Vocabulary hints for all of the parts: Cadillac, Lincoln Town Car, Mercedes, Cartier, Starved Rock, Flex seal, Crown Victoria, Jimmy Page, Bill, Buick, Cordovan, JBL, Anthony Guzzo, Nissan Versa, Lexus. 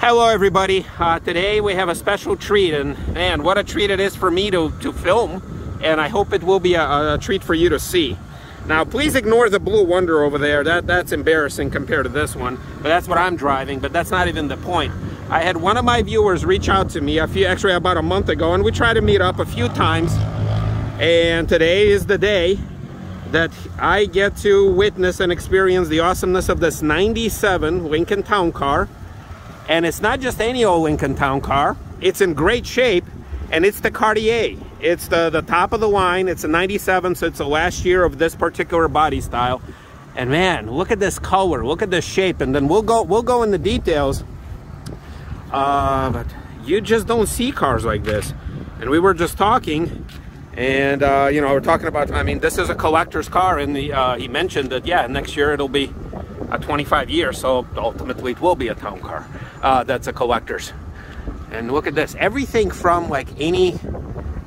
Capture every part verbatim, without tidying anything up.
Hello everybody, uh, today we have a special treat, and man, what a treat it is for me to, to film, and I hope it will be a, a treat for you to see. Now please ignore the Blue Wonder over there, that, that's embarrassing compared to this one, but that's what I'm driving, but that's not even the point. I had one of my viewers reach out to me a few, actually about a month ago, and we tried to meet up a few times, and today is the day that I get to witness and experience the awesomeness of this ninety-seven Lincoln Town Car. And it's not just any old Lincoln Town Car, it's in great shape, and it's the Cartier. It's the, the top of the line, it's a ninety-seven, so it's the last year of this particular body style. And man, look at this color, look at this shape, and then we'll go, we'll go in the details. Uh, but you just don't see cars like this. And we were just talking, and uh, you know, we're talking about, I mean, this is a collector's car, and the, uh, he mentioned that, yeah, next year it'll be Uh, twenty-five years, so ultimately it will be a town car uh, that's a collector's. And look at this, everything from like any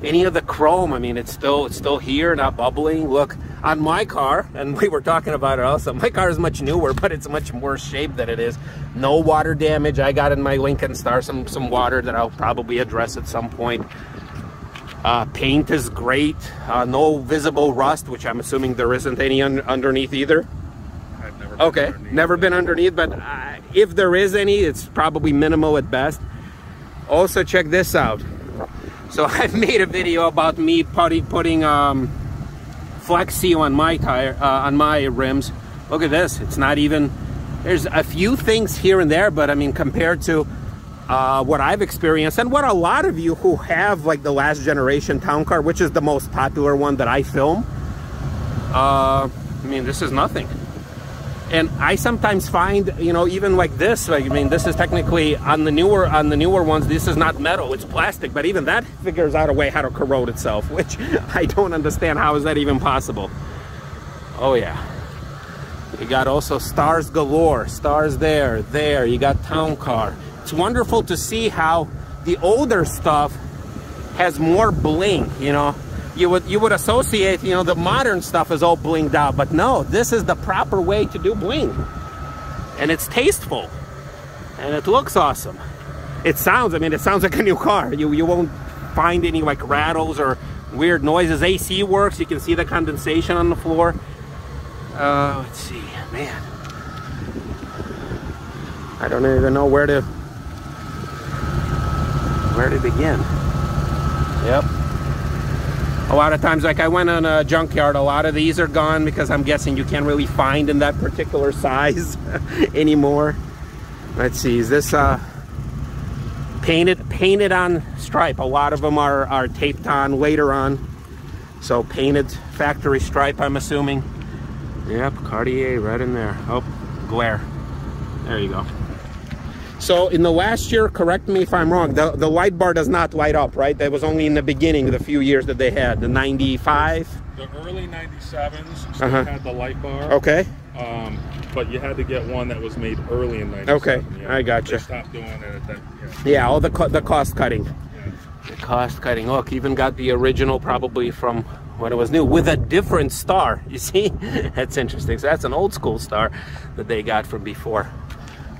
any of the chrome, I mean, it's still it's still here, not bubbling. Look on my car, and we were talking about it also, my car is much newer, but it's much more shape than it is. No water damage. I got in my Lincoln Star some some water that I'll probably address at some point. Uh, paint is great, uh, no visible rust, which I'm assuming there isn't any un underneath either. Okay, never been underneath, but uh, if there is any, it's probably minimal at best. Also, check this out. So I made a video about me putty, putting um, Flex seal on my tire, uh, on my rims. Look at this. It's not even. There's a few things here and there, but I mean, compared to uh, what I've experienced and what a lot of you who have like the last generation town car, which is the most popular one that I film. Uh, I mean, this is nothing. And I sometimes find, you know, even like this, like, I mean, this is technically on the newer on the newer ones, this is not metal, it's plastic, but even that figures out a way how to corrode itself, which I don't understand, how is that even possible? Oh yeah. You got also stars galore, stars there, there, you got town car. It's wonderful to see how the older stuff has more bling, you know. You would, you would associate, you know, the modern stuff is all blinged out, but no, this is the proper way to do bling. And it's tasteful. And it looks awesome. It sounds, I mean, it sounds like a new car. You, you won't find any, like, rattles or weird noises. A C works, you can see the condensation on the floor. Uh, let's see, man. I don't even know where to, where to begin. Yep. A lot of times, like I went on a junkyard, a lot of these are gone because I'm guessing you can't really find in that particular size anymore. Let's see, is this uh, painted painted on stripe? A lot of them are, are taped on later on. So painted factory stripe, I'm assuming. Yep, Cartier right in there. Oh, glare. There you go. So in the last year, correct me if I'm wrong, the, the light bar does not light up, right? That was only in the beginning, the few years that they had, the ninety-five? The early ninety-sevens still uh-huh. had the light bar. Okay. Um, but you had to get one that was made early in ninety-seven. Okay, yeah, I gotcha. They stopped doing it at that, yeah. yeah, all the, co the cost cutting. Yeah. The cost cutting. Look, even got the original probably from when it was new with a different star, you see? That's interesting. So that's an old school star that they got from before.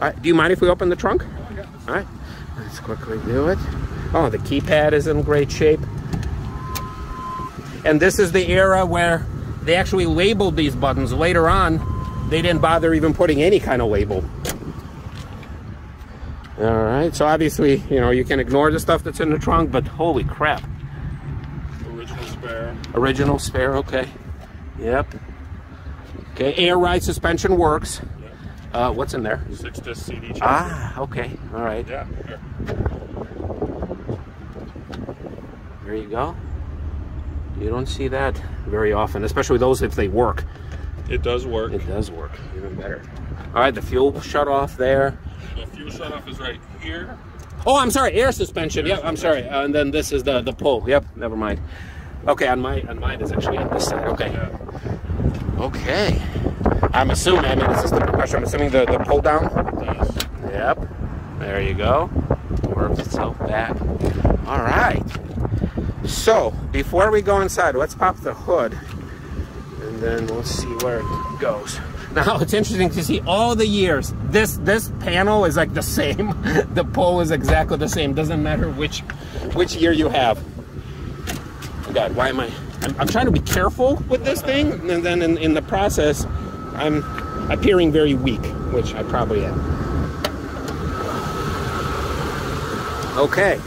All right, do you mind if we open the trunk? Oh, yeah. All right, let's quickly do it. Oh, the keypad is in great shape. And this is the era where they actually labeled these buttons. Later on, they didn't bother even putting any kind of label. All right, so obviously, you know, you can ignore the stuff that's in the trunk, but holy crap. Original spare. Original spare, okay. Yep. Okay, air ride suspension works. Uh, what's in there? Six disc C D changer. Ah, okay. All right. Yeah. Here. There you go. You don't see that very often, especially those if they work. It does work. It does work. Even better. All right, the fuel shut off there. The fuel shut off is right here. Oh, I'm sorry. Air suspension. Air yep. Suspension. I'm sorry. Uh, and then this is the the pole. Yep. Never mind. Okay. On my on mine is actually on this side. Okay. Yeah. Okay. I'm assuming, I mean, this is the pressure, I'm assuming the, the pull down? Yep. There you go. Works itself back. All right. So, before we go inside, let's pop the hood. And then we'll see where it goes. Now it's interesting to see all the years. This this panel is like the same. The pole is exactly the same. Doesn't matter which which year you have. Oh God, why am I? I'm, I'm trying to be careful with this thing, and then in, in the process, I'm appearing very weak, which I probably am. Okay.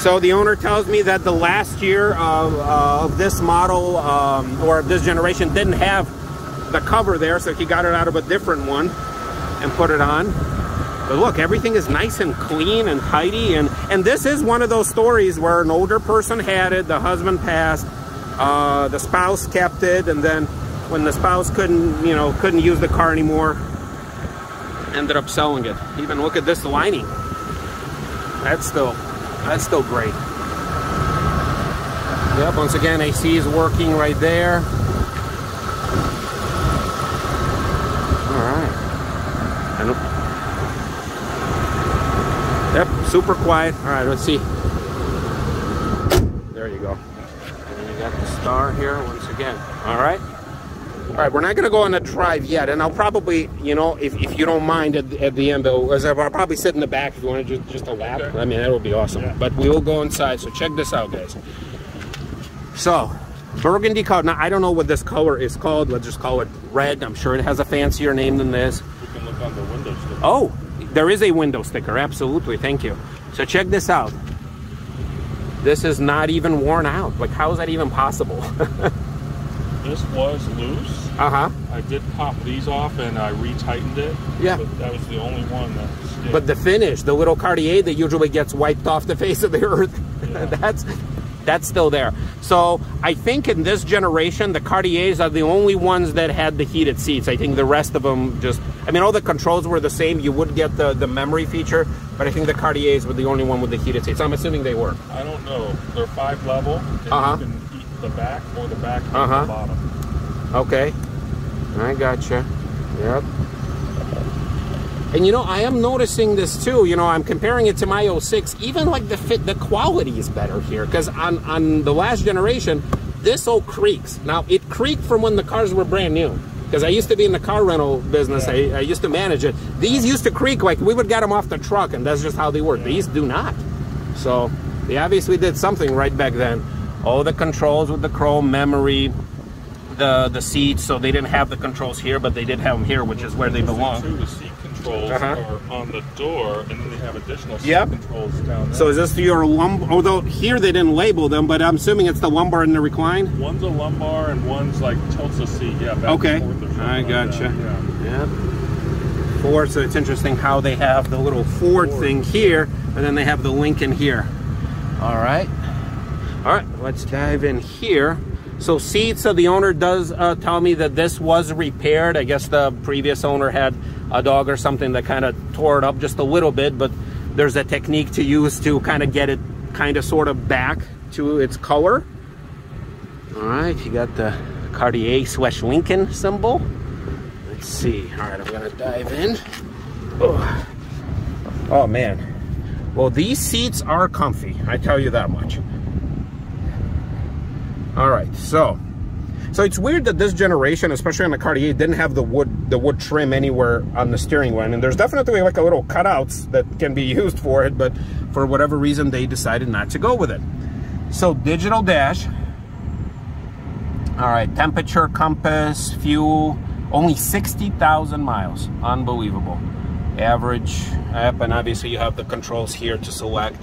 So the owner tells me that the last year of, uh, of this model um, or of this generation didn't have the cover there, so he got it out of a different one and put it on. But look, everything is nice and clean and tidy, and and this is one of those stories where an older person had it, the husband passed, uh, the spouse kept it, and then when the spouse couldn't, you know, couldn't use the car anymore, ended up selling it. Even look at this lining. That's still. That's still great. Yep, once again, A C is working right there. All right. Yep, super quiet. All right, let's see. There you go. And you got the star here once again. All right. All right, we're not going to go on a drive yet, and I'll probably, you know, if, if you don't mind at, at the end, though, as I'll probably sit in the back if you want to do just a lap. Okay. I mean, that would be awesome. Yeah. But we will go inside, so check this out, guys. So, burgundy color. Now, I don't know what this color is called. Let's just call it red. I'm sure it has a fancier name than this. You can look on the window sticker. Oh, there is a window sticker. Absolutely. Thank you. So, check this out. This is not even worn out. Like, how is that even possible? This was loose. Uh-huh. I did pop these off and I retightened it. Yeah. But that was the only one that stayed. But the finish, the little Cartier that usually gets wiped off the face of the earth, yeah. that's that's still there. So I think in this generation, the Cartiers are the only ones that had the heated seats. I think the rest of them just, I mean, all the controls were the same. You would get the, the memory feature, but I think the Cartiers were the only one with the heated seats. I'm assuming they were. I don't know. They're five level. Uh-huh. The back or the back or uh-huh. the bottom. Okay, I gotcha. Yep. And you know, I am noticing this too. You know, I'm comparing it to my oh six. Even like the fit, the quality is better here. Because on on the last generation, this all creaks. Now it creaked from when the cars were brand new. Because I used to be in the car rental business. Yeah. I, I used to manage it. These used to creak like we would get them off the truck, and that's just how they were. Yeah. These do not. So they obviously did something right back then. All the controls with the chrome memory, the the seats. So they didn't have the controls here, but they did have them here, which is where they belong. Too, the seat controls uh-huh. are on the door, and then they have additional seat yep. controls down there. So is this your lumbar? Although here they didn't label them, but I'm assuming it's the lumbar and the recline. One's a lumbar, and one's like tilts a seat. Yeah. Back okay. And forth or I gotcha. Like yeah. Yep. Ford. So it's interesting how they have the little Ford, Ford thing here, and then they have the Lincoln here. All right. All right, let's dive in here. So seats, so the owner does uh, tell me that this was repaired. I guess the previous owner had a dog or something that kind of tore it up just a little bit, but there's a technique to use to kind of get it kind of sort of back to its color. All right, you got the Cartier slash Lincoln symbol. Let's see. All right, I'm gonna dive in. Oh, oh man. Well, these seats are comfy. I tell you that much. All right, so so it's weird that this generation, especially on the Cartier, didn't have the wood the wood trim anywhere on the steering wheel, and there's definitely like a little cutouts that can be used for it, but for whatever reason they decided not to go with it. So digital dash. All right, temperature, compass, fuel, only sixty thousand miles. Unbelievable. Average app, and obviously you have the controls here to select.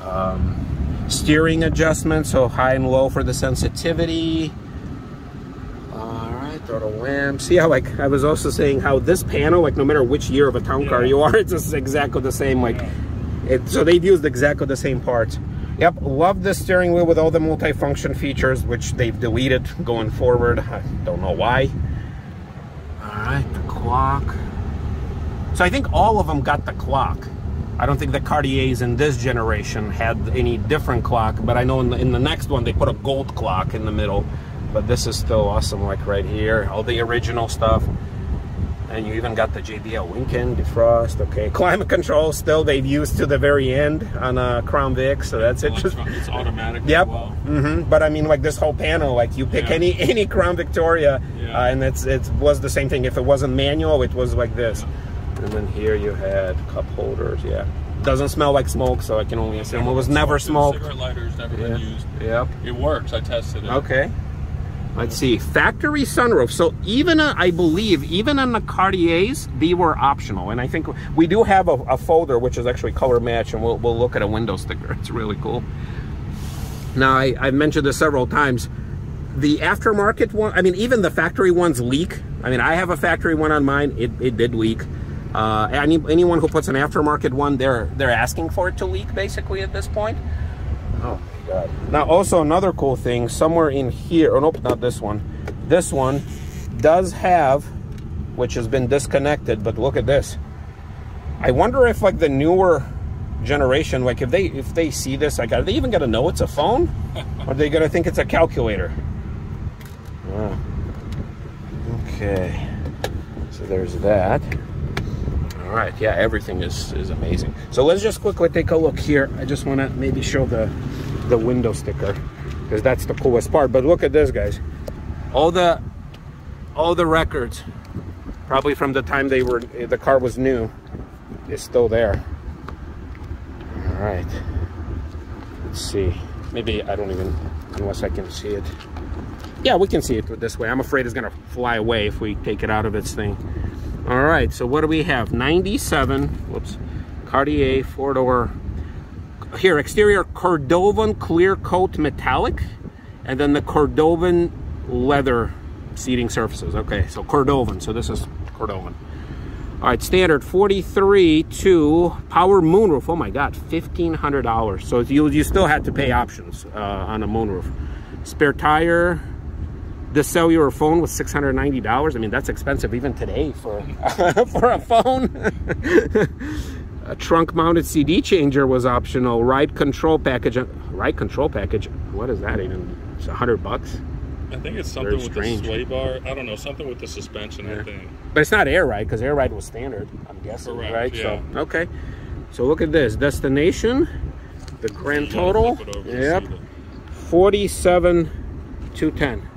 Um, Steering adjustment, so high and low for the sensitivity. All right, throttle lamp. See how, like, I was also saying how this panel, like, no matter which year of a town yeah. car you are, it's just exactly the same. Like, it, so they've used exactly the same parts. Yep, love this steering wheel with all the multifunction features, which they've deleted going forward. I don't know why. All right, the clock. So I think all of them got the clock. I don't think the Cartiers in this generation had any different clock, but I know in the, in the next one they put a gold clock in the middle, but this is still awesome, like right here, all the original stuff. And you even got the J B L Lincoln, defrost, okay. Climate control still they've used to the very end on a Crown Vic, so that's it. Just it's automatic yep. as well. Mm-hmm. But I mean, like this whole panel, like you pick yeah. any any Crown Victoria, yeah. uh, and it's it was the same thing. If it wasn't manual, it was like this. Yeah. And then here you had cup holders, yeah. Doesn't smell like smoke, so I can only assume it was never smoked. Cigarette lighters never yeah. been used. Yep. It works, I tested it. Okay. Let's see, factory sunroof. So even, uh, I believe, even on the Cartiers, they were optional. And I think we do have a, a folder, which is actually color match, and we'll, we'll look at a window sticker. It's really cool. Now, I, I've mentioned this several times. The aftermarket one, I mean, even the factory ones leak. I mean, I have a factory one on mine. It, it did leak. Uh, any, anyone who puts an aftermarket one, they're, they're asking for it to leak, basically, at this point. Oh. Now also another cool thing, somewhere in here, oh nope, not this one, this one does have, which has been disconnected, but look at this. I wonder if like the newer generation, like if they if they see this, like are they even gonna know it's a phone? Or are they gonna think it's a calculator? Oh. Okay, so there's that. All right, yeah, everything is, is amazing. So let's just quickly take a look here. I just wanna maybe show the the window sticker, because that's the coolest part. But look at this, guys, all the all the records probably from the time they were the car was new is still there. All right, let's see, maybe I don't even, unless I can see it. Yeah, we can see it this way. I'm afraid it's gonna fly away if we take it out of its thing. All right, so what do we have? Ninety-seven, whoops, Cartier four-door. Here, exterior Cordovan clear coat metallic, and then the Cordovan leather seating surfaces. Okay, so Cordovan, so this is Cordovan. All right, standard forty-three two, power moonroof. Oh my God, fifteen hundred dollars. So you, you still had to pay options uh, on a moonroof. Spare tire, the cellular phone was six hundred ninety dollars. I mean, that's expensive even today for, for a phone. A trunk-mounted C D changer was optional. Ride control package. Ride control package. What is that even? It's a hundred bucks. I think it's something with the sway bar. I don't know. Something with the suspension. Yeah. I think. But it's not air ride, because air ride was standard. I'm guessing, correct, right? Yeah. So okay. So look at this destination. The grand total. Yep. forty-seven two ten.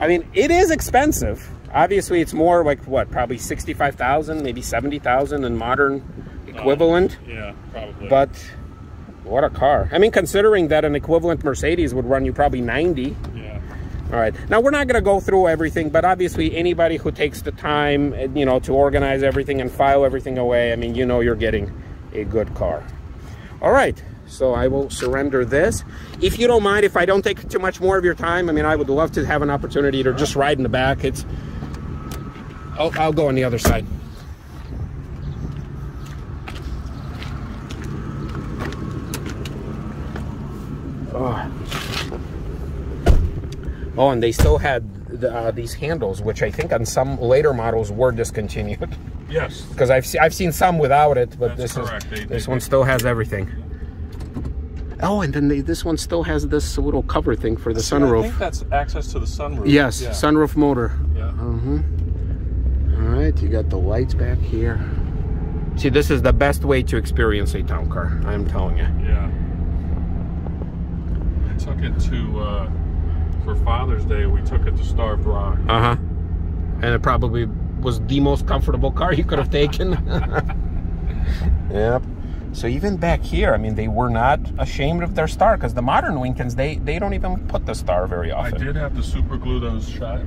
I mean, it is expensive. Obviously, it's more like what? Probably sixty-five thousand, maybe seventy thousand in modern equivalent. Uh, yeah, probably. But what a car. I mean, considering that an equivalent Mercedes would run you probably ninety. Yeah. All right, now we're not going to go through everything, but obviously anybody who takes the time, you know, to organize everything and file everything away, I mean, you know, you're getting a good car. All right, so I will surrender this. If you don't mind, if I don't take too much more of your time, I mean, I would love to have an opportunity to just ride in the back. It's I'll, I'll go on the other side. Oh, and they still had the, uh, these handles, which I think on some later models were discontinued. Yes. Because I've, se I've seen some without it, but that's this, is, they, this they, one they, still has everything. Oh, and then they, this one still has this little cover thing for the so sunroof. I think that's access to the sunroof. Yes, yeah. Sunroof motor. Yeah. Mm-hmm. All right, you got the lights back here. See, this is the best way to experience a town car, I'm telling you. Yeah. I took it to... Uh... For Father's Day, we took it to Starved Rock. Uh-huh. And it probably was the most comfortable car you could have taken. Yep. So even back here, I mean, they were not ashamed of their star, because the modern Lincolns, they, they don't even put the star very often. I did have to super glue those shot.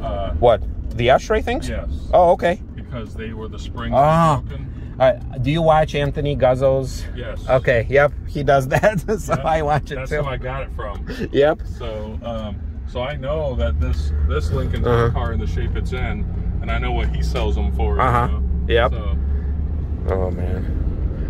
Uh, what? The ashtray things? Yes. Oh, okay. Because they were the springs oh. broken. Uh, do you watch Anthony Guzzo's? Yes. Okay, yep, he does that, so yep. I watch it that's too. That's who I got it from. Yep. So um, so I know that this this Lincoln uh-huh. car in the shape it's in, and I know what he sells them for. Uh-huh, you know? Yep. So. Oh, man.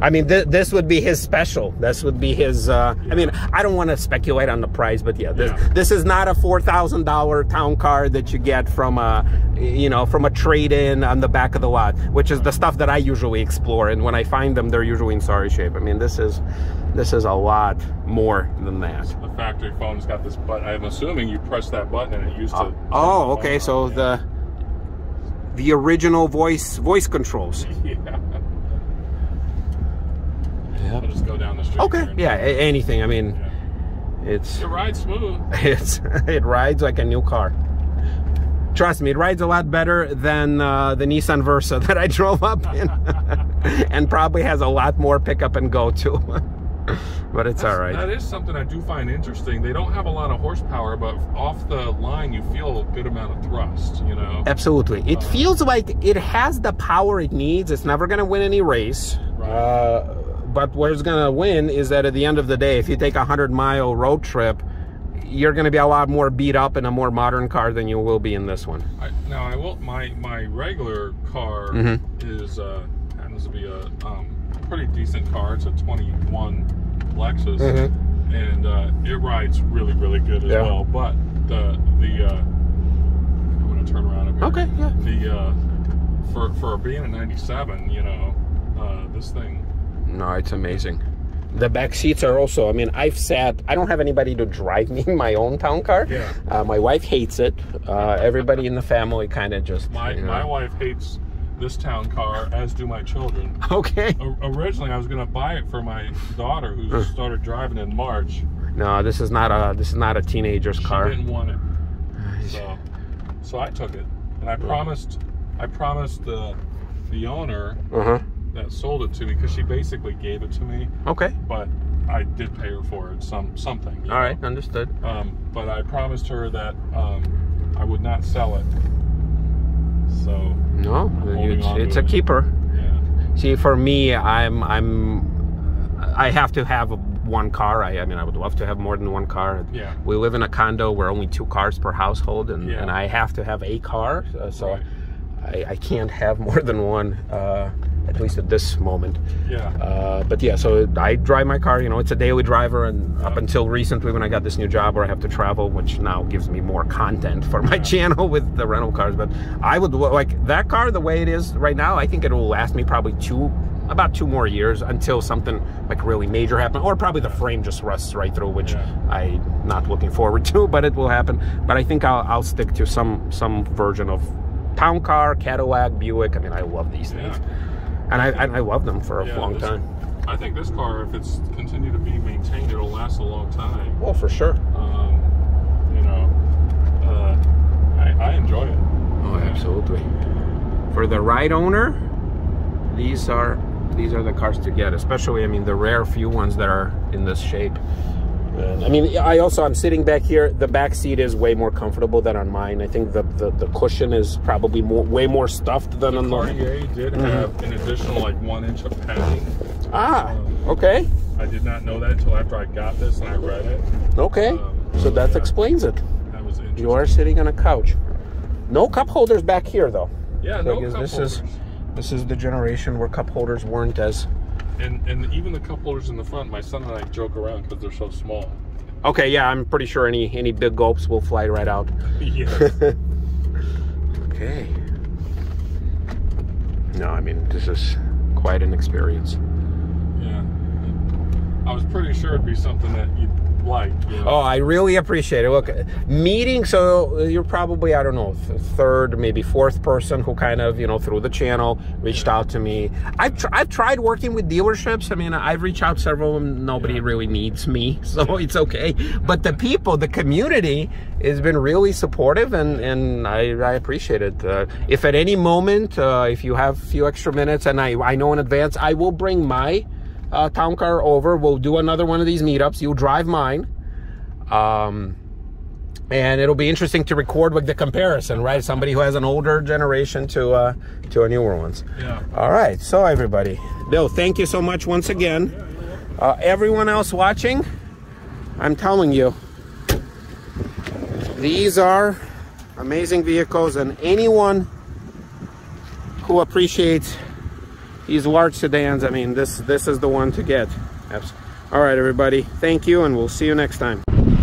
I mean, th this would be his special. This would be his, uh, yeah. I mean, I don't want to speculate on the price, but yeah, this, yeah. this is not a four thousand dollar town car that you get from a, you know, from a trade-in on the back of the lot, which is the stuff that I usually explore. And when I find them, they're usually in sorry shape. I mean, this is, this is a lot more than that. So the factory phone's got this button. I'm assuming you press that button and it used to. Uh, oh, okay. So yeah. the, the original voice voice controls. Yeah. Yep. I'll just go down the street. Okay. Yeah, anything. I mean, yeah. it's it rides smooth. It's it rides like a new car. Trust me, it rides a lot better than uh, the Nissan Versa that I drove up in, and probably has a lot more pickup and go too. But it's That's, all right. That is something I do find interesting. They don't have a lot of horsepower, but off the line, you feel a good amount of thrust. You know. Absolutely, it uh, feels like it has the power it needs. It's never going to win any race. Right. Uh, But where it's going to win is that at the end of the day, if you take a hundred mile road trip, you're going to be a lot more beat up in a more modern car than you will be in this one. I, now, I will, my, my regular car mm-hmm. is uh, happens to be a um, pretty decent car. It's a twenty-one Lexus, mm-hmm. and uh, it rides really, really good as yeah. well. But the, the uh, I'm going to turn around a bit. Okay, yeah. The, uh, for, for being a ninety-seven, you know, uh, this thing... No, it's amazing. The back seats are also, I mean, I've sat, I don't have anybody to drive me in my own town car. Yeah. Uh, my wife hates it. Uh, everybody in the family kind of just... My, you know. My wife hates this town car, as do my children. Okay. O originally, I was going to buy it for my daughter, who uh. started driving in March. No, this is not a, this is not a teenager's she car. She didn't want it. So, so I took it. And I promised, I promised the, the owner... Uh-huh. that sold it to me, because she basically gave it to me. Okay. But I did pay her for it, some something. All know? right, understood. Um, but I promised her that um, I would not sell it. So no, it's, it's a it. keeper. Yeah. See, for me, I'm I'm I have to have one car. I, I mean, I would love to have more than one car. Yeah. We live in a condo where only two cars per household, and yeah. and I have to have a car. Uh, so right. I, I can't have more than one. Uh, at least at this moment. Yeah. Uh, but yeah, so I drive my car, you know, it's a daily driver, and yeah. up until recently when I got this new job where I have to travel, which now gives me more content for my yeah. channel with the rental cars. But I would, like, that car, the way it is right now, I think it will last me probably two, about two more years until something, like, really major happens, or probably the frame just rusts right through, which yeah. I'm not looking forward to, but it will happen. But I think I'll, I'll stick to some, some version of town car, Cadillac, Buick. I mean, I love these yeah. things. And I, I, I love them for a yeah, long this, time. I think this car, if it's continue to be maintained, it'll last a long time. Well, for sure. Um, you know, uh, I, I enjoy it. Oh, yeah. Absolutely. For the right owner, these are these are the cars to get. Especially, I mean, the rare few ones that are in this shape. And I mean, I also, I'm sitting back here. The back seat is way more comfortable than on mine. I think the, the, the cushion is probably more, way more stuffed than on mine. The Cartier did have an additional, like, one inch of padding. Ah, um, okay. I did not know that until after I got this and I read it. Okay, um, so that yeah, explains it. That was interesting. You are sitting on a couch. No cup holders back here, though. Yeah, so no cup this holders. Is, this is the generation where cup holders weren't as... And, and even the cup holders in the front, my son and I joke around because they're so small. Okay, yeah, I'm pretty sure any any big gulps will fly right out. Yes. Okay. No, I mean, this is quite an experience. Yeah. I was pretty sure it'd be something that you'd like. You know? Oh, I really appreciate it. Look, meeting, so you're probably, I don't know, third, maybe fourth person who kind of, you know, through the channel reached yeah. out to me. I've, tr I've tried working with dealerships. I mean, I've reached out several of them. Nobody yeah. really needs me, so it's okay. But the people, the community has been really supportive, and, and I, I appreciate it. Uh, if at any moment, uh, if you have a few extra minutes, and I, I know in advance, I will bring my... Uh, town car over. We'll do another one of these meetups. You'll drive mine, um, and it'll be interesting to record with the comparison, right? Somebody who has an older generation to uh, to a newer ones. Yeah. All right. So everybody, Bill, thank you so much once again. Uh, everyone else watching, I'm telling you, these are amazing vehicles, and anyone who appreciates these large sedans, I mean, this this is the one to get. Absolutely. All right, everybody. Thank you, and we'll see you next time.